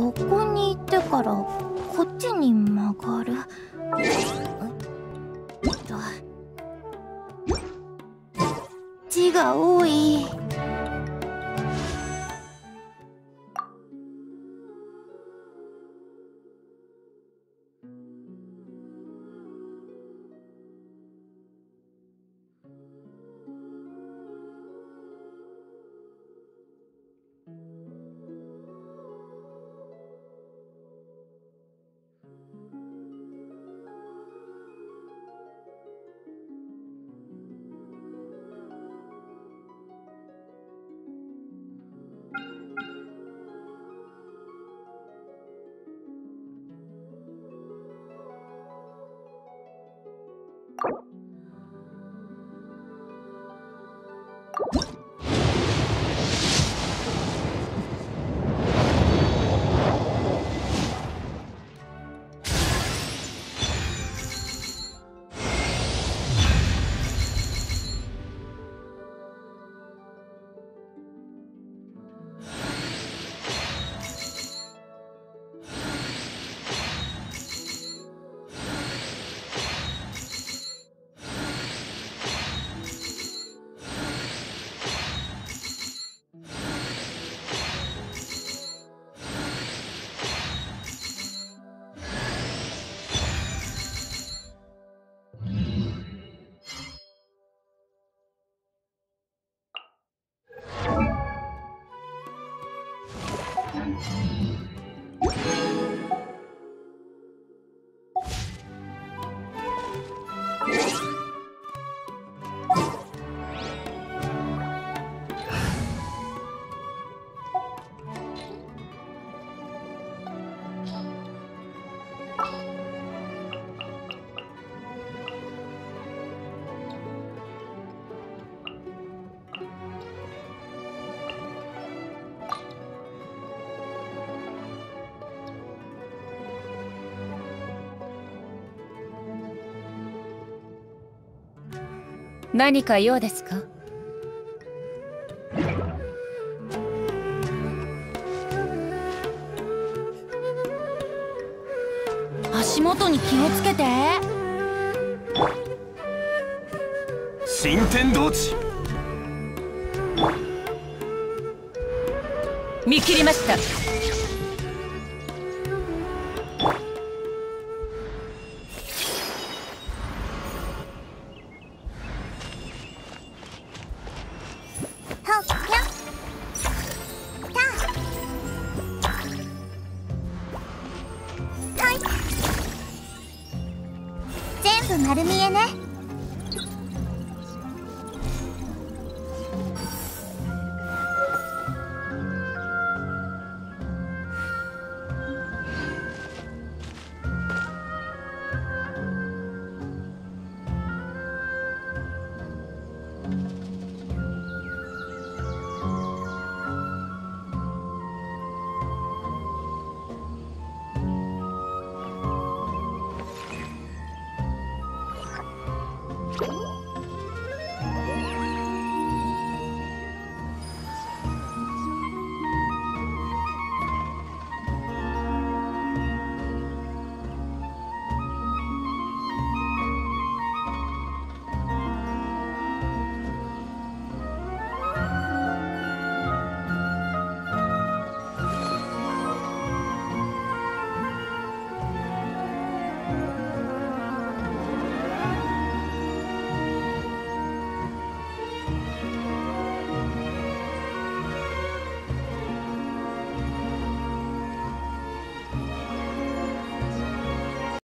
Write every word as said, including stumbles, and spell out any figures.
ここに行ってからこっちに曲がる。字が多い。何か用ですか？足元に気をつけて。新天堂地見切りました。丸見えね。